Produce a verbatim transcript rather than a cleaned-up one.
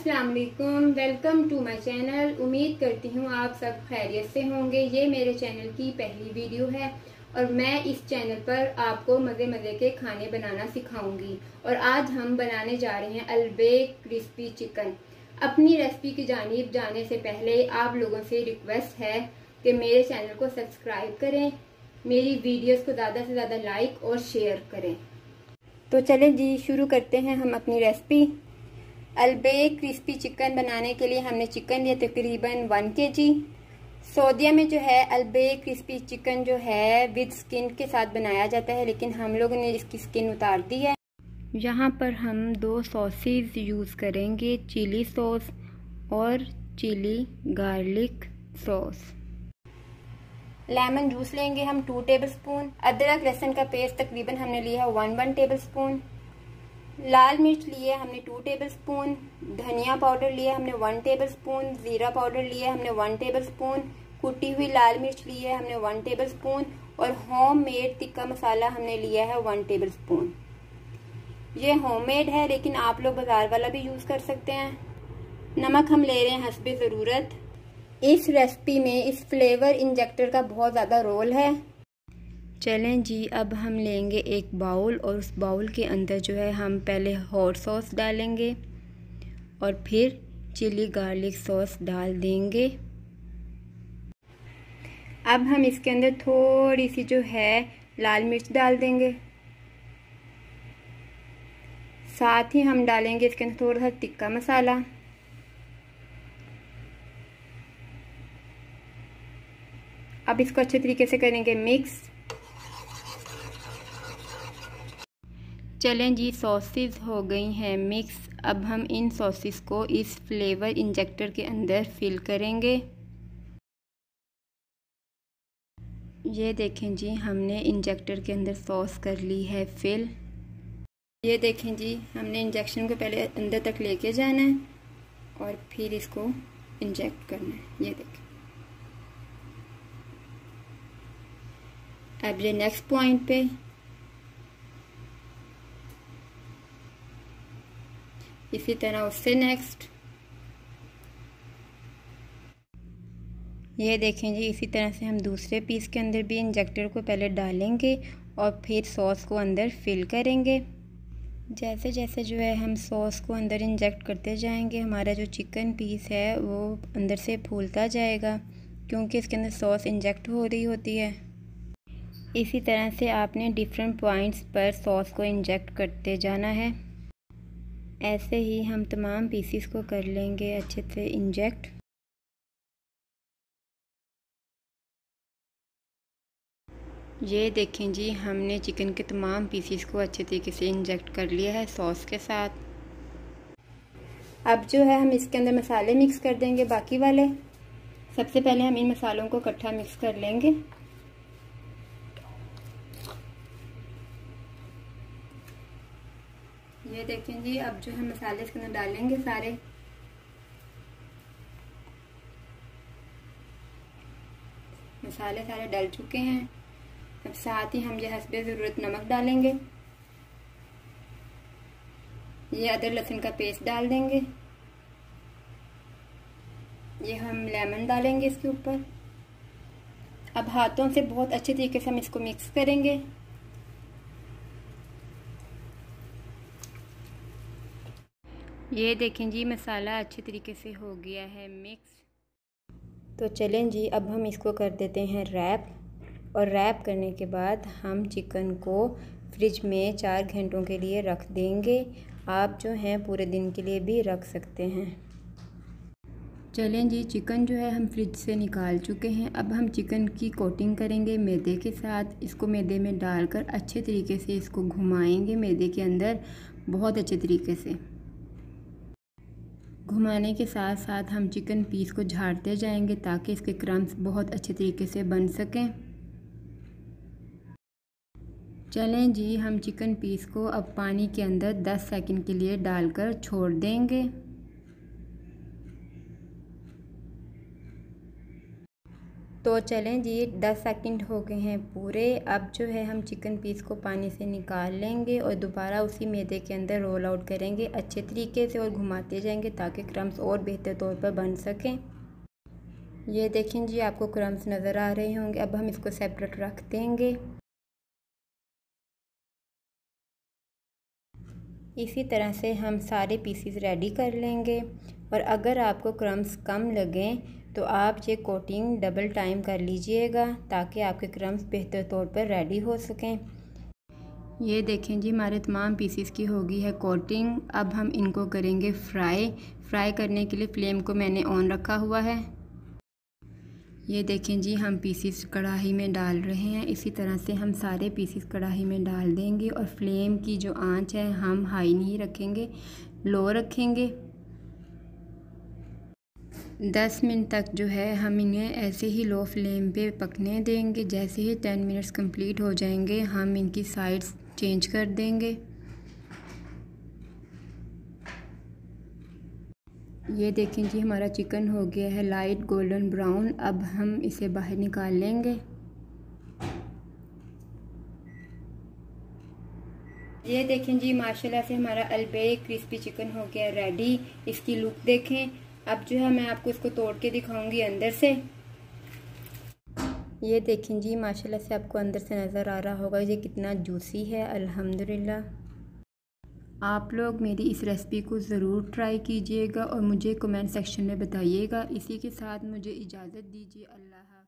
अस्सलाम वालेकुम, welcome to my channel. उम्मीद करती हूँ आप सब खैरियत से होंगे। ये मेरे चैनल की पहली वीडियो है और मैं इस चैनल पर आपको मज़े मज़े के खाने बनाना सिखाऊंगी। और आज हम बनाने जा रहे हैं अलबेक क्रिस्पी चिकन। अपनी रेसिपी की जानिब जाने से पहले आप लोगों से रिक्वेस्ट है कि मेरे चैनल को सब्सक्राइब करें, मेरी वीडियोज़ को ज़्यादा से ज़्यादा लाइक और शेयर करें। तो चलें जी, शुरू करते हैं हम अपनी रेसिपी। अलबेक क्रिस्पी चिकन बनाने के लिए हमने चिकन लिया तकरीबन वन के जी। सऊदिया में जो है अलबेक क्रिस्पी चिकन जो है विद स्किन के साथ बनाया जाता है, लेकिन हम लोगों ने इसकी स्किन उतार दी है। यहाँ पर हम दो सॉसेस यूज़ करेंगे, चिली सॉस और chilli garlic sauce. Lemon juice लेंगे हम टू टेबल स्पून। अदरक लहसुन का पेस्ट तकरीबन हमने लिया है वन वन टेबल स्पून। लाल मिर्च लिए हमने टू टेबल स्पून। धनिया पाउडर लिया हमने वन टेबल स्पून। ज़ीरा पाउडर लिया हमने वन टेबल स्पून। कुटी हुई लाल मिर्च ली है हमने वन टेबल स्पून। और होम मेड टिक्का मसाला हमने लिया है वन टेबल स्पून। ये होम मेड है, लेकिन आप लोग बाजार वाला भी यूज़ कर सकते हैं। नमक हम ले रहे हैं हस्बे ज़रूरत। इस रेसिपी में इस फ्लेवर इंजेक्टर का बहुत ज़्यादा रोल है। चलें जी, अब हम लेंगे एक बाउल और उस बाउल के अंदर जो है हम पहले हॉट सॉस डालेंगे और फिर चिली गार्लिक सॉस डाल देंगे। अब हम इसके अंदर थोड़ी सी जो है लाल मिर्च डाल देंगे। साथ ही हम डालेंगे इसके अंदर थोड़ा सा टिक्का मसाला। अब इसको अच्छे तरीके से करेंगे मिक्स। चलें जी, सॉसेस हो गई हैं मिक्स। अब हम इन सॉसेस को इस फ्लेवर इंजेक्टर के अंदर फिल करेंगे। ये देखें जी, हमने इंजेक्टर के अंदर सॉस कर ली है फिल। ये देखें जी, हमने इंजेक्शन को पहले अंदर तक लेके जाना है और फिर इसको इंजेक्ट करना है। ये देखें। अब ये नेक्स्ट पॉइंट पे इसी तरह उससे नेक्स्ट। ये देखें जी, इसी तरह से हम दूसरे पीस के अंदर भी इंजेक्टर को पहले डालेंगे और फिर सॉस को अंदर फिल करेंगे। जैसे जैसे जो है हम सॉस को अंदर इंजेक्ट करते जाएंगे, हमारा जो चिकन पीस है वो अंदर से फूलता जाएगा, क्योंकि इसके अंदर सॉस इंजेक्ट हो रही होती है। इसी तरह से आपने डिफरेंट पॉइंट्स पर सॉस को इंजेक्ट करते जाना है। ऐसे ही हम तमाम पीसीस को कर लेंगे अच्छे से इंजेक्ट। ये देखें जी, हमने चिकन के तमाम पीसीस को अच्छे तरीके से इंजेक्ट कर लिया है सॉस के साथ। अब जो है हम इसके अंदर मसाले मिक्स कर देंगे बाकी वाले। सबसे पहले हम इन मसालों को इकट्ठा मिक्स कर लेंगे। ये देखें जी, अब जो है मसाले इसके अंदर डालेंगे सारे। मसाले सारे डल चुके हैं। अब साथ ही हम ये हस्बे ज़रूरत नमक डालेंगे। ये अदरक लहसुन का पेस्ट डाल देंगे। ये हम लेमन डालेंगे इसके ऊपर। अब हाथों से बहुत अच्छे तरीके से हम इसको मिक्स करेंगे। ये देखें जी, मसाला अच्छे तरीके से हो गया है मिक्स। तो चलें जी, अब हम इसको कर देते हैं रैप। और रैप करने के बाद हम चिकन को फ्रिज में चार घंटों के लिए रख देंगे। आप जो हैं पूरे दिन के लिए भी रख सकते हैं। चलें जी, चिकन जो है हम फ्रिज से निकाल चुके हैं। अब हम चिकन की कोटिंग करेंगे मैदे के साथ। इसको मैदे में डालकर अच्छे तरीके से इसको घुमाएंगे मैदे के अंदर बहुत अच्छे तरीके से। घुमाने के साथ साथ हम चिकन पीस को झाड़ते जाएंगे ताकि इसके क्रम्स बहुत अच्छे तरीके से बन सकें। चलें जी, हम चिकन पीस को अब पानी के अंदर दस सेकंड के लिए डालकर छोड़ देंगे। तो चलें जी, दस सेकंड हो गए हैं पूरे। अब जो है हम चिकन पीस को पानी से निकाल लेंगे और दोबारा उसी मैदे के अंदर रोल आउट करेंगे अच्छे तरीके से और घुमाते जाएंगे ताकि क्रम्स और बेहतर तौर पर बन सकें। ये देखें जी, आपको क्रम्स नज़र आ रहे होंगे। अब हम इसको सेपरेट रख देंगे। इसी तरह से हम सारे पीसीस रेडी कर लेंगे। और अगर आपको क्रम्स कम लगें तो आप ये कोटिंग डबल टाइम कर लीजिएगा ताकि आपके क्रम्स बेहतर तौर पर रेडी हो सकें। ये देखें जी, हमारे तमाम पीसीस की हो गई है कोटिंग। अब हम इनको करेंगे फ्राई। फ्राई करने के लिए फ्लेम को मैंने ऑन रखा हुआ है। ये देखें जी, हम पीसीस कढ़ाई में डाल रहे हैं। इसी तरह से हम सारे पीसीस कढ़ाई में डाल देंगे और फ्लेम की जो आंच है हम हाई नहीं रखेंगे, लो रखेंगे। दस मिनट तक जो है हम इन्हें ऐसे ही लो फ्लेम पे पकने देंगे। जैसे ही टेन मिनट्स कंप्लीट हो जाएंगे हम इनकी साइड्स चेंज कर देंगे। ये देखें जी, हमारा चिकन हो गया है लाइट गोल्डन ब्राउन। अब हम इसे बाहर निकाल लेंगे। ये देखें जी, माशाल्लाह से हमारा अलबेक क्रिस्पी चिकन हो गया रेडी। इसकी लुक देखें। अब जो है मैं आपको इसको तोड़ के दिखाऊंगी अंदर से। ये देखें जी, माशाल्लाह से आपको अंदर से नज़र आ रहा होगा ये कितना जूसी है। अल्हम्दुलिल्लाह। आप लोग मेरी इस रेसिपी को ज़रूर ट्राई कीजिएगा और मुझे कमेंट सेक्शन में बताइएगा। इसी के साथ मुझे इजाज़त दीजिए। अल्लाह हाफ़िज़।